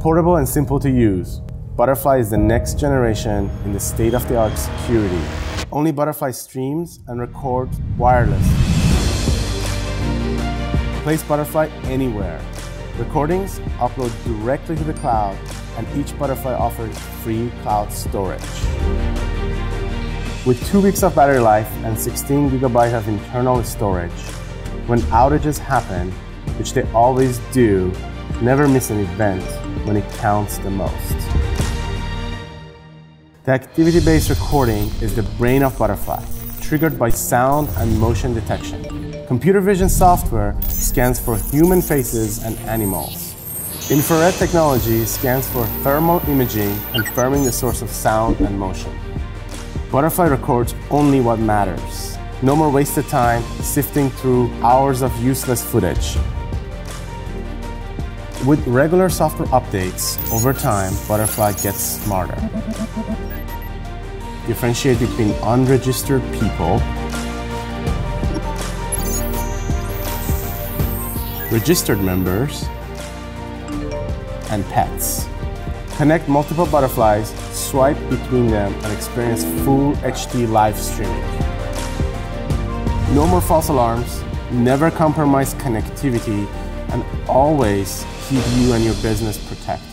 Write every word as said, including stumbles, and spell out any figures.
Portable and simple to use, Butterfly is the next generation in the state-of-the-art security. Only Butterfly streams and records wireless. Place Butterfly anywhere. Recordings upload directly to the cloud, and each Butterfly offers free cloud storage. With two weeks of battery life and sixteen gigabytes of internal storage, when outages happen, which they always do, never miss an event when it counts the most. The activity-based recording is the brain of Butterfly, triggered by sound and motion detection. Computer vision software scans for human faces and animals. Infrared technology scans for thermal imaging, confirming the source of sound and motion. Butterfly records only what matters. No more wasted time sifting through hours of useless footage. With regular software updates, over time, Butterfly gets smarter. Differentiate between unregistered people, registered members, and pets. Connect multiple Butterflies, swipe between them, and experience full H D live streaming. No more false alarms, never compromise connectivity, and always keep you and your business protected.